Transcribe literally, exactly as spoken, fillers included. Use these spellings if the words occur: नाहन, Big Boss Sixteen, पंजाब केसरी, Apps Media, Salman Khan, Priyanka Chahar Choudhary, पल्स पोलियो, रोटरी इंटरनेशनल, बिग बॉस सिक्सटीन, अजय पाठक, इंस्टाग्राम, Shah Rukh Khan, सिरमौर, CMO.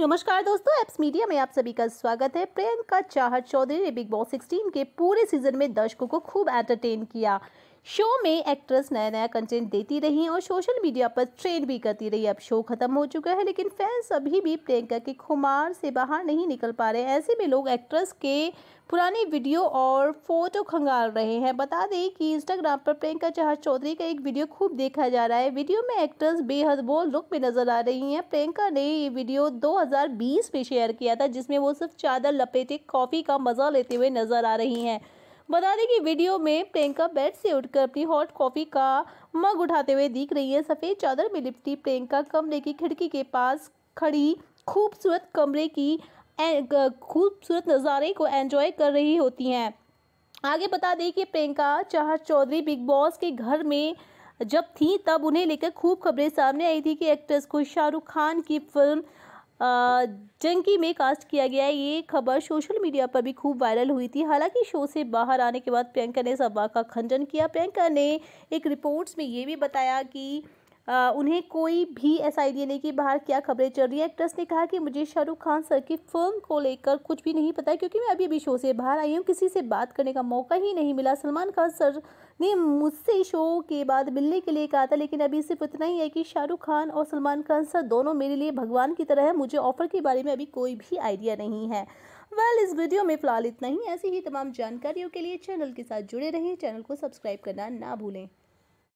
नमस्कार दोस्तों, apps media में आप सभी का स्वागत है। प्रियंका चाहर चौधरी ने बिग बॉस सिक्सटीन के पूरे सीजन में दर्शकों को खूब एंटरटेन किया। शो में एक्ट्रेस नया नया कंटेंट देती रही और सोशल मीडिया पर ट्रेंड भी करती रही। अब शो खत्म हो चुका है, लेकिन फैंस अभी भी प्रियंका के खुमार से बाहर नहीं निकल पा रहे। ऐसे में लोग एक्ट्रेस के पुराने वीडियो और फोटो खंगाल रहे हैं। बता दें कि इंस्टाग्राम पर प्रियंका चाहर चौधरी का एक वीडियो खूब देखा जा रहा है। वीडियो में एक्ट्रेस बेहद बोल्ड लुक में नजर आ रही हैं। प्रियंका ने ये वीडियो दो हज़ार बीस में शेयर किया था, जिसमें वो सिर्फ चादर लपेटे कॉफ़ी का मज़ा लेते हुए नजर आ रही हैं। बता दें कि वीडियो में प्रियंका बेड से उठकर अपनी हॉट कॉफ़ी का मग उठाते हुए दिख रही है। सफ़ेद चादर में लिपटी प्रियंका कमरे की खिड़की के पास खड़ी खूबसूरत कमरे की खूबसूरत नज़ारे को एंजॉय कर रही होती हैं। आगे बता दें कि प्रियंका चाहर चौधरी बिग बॉस के घर में जब थी, तब उन्हें लेकर खूब खबरें सामने आई थी कि एक्ट्रेस को शाहरुख खान की फिल्म आ, जंकी में कास्ट किया गया। ये खबर सोशल मीडिया पर भी खूब वायरल हुई थी। हालांकि शो से बाहर आने के बाद प्रियंका ने सभा का खंडन किया। प्रियंका ने एक रिपोर्ट्स में ये भी बताया कि आ, उन्हें कोई भी ऐसा आइडिया नहीं कि बाहर क्या खबरें चल रही है। एक्ट्रेस ने कहा कि मुझे शाहरुख खान सर की फिल्म को लेकर कुछ भी नहीं पता, क्योंकि मैं अभी अभी शो से बाहर आई हूँ। किसी से बात करने का मौका ही नहीं मिला। सलमान खान सर ने मुझसे शो के बाद मिलने के लिए कहा था, लेकिन अभी सिर्फ इतना ही है कि शाहरुख खान और सलमान खान सर दोनों मेरे लिए भगवान की तरह है। मुझे ऑफर के बारे में अभी कोई भी आइडिया नहीं है। वेल, इस वीडियो में फ़िलहाल इतना ही। ऐसी ही तमाम जानकारियों के लिए चैनल के साथ जुड़े रहें। चैनल को सब्सक्राइब करना ना भूलें।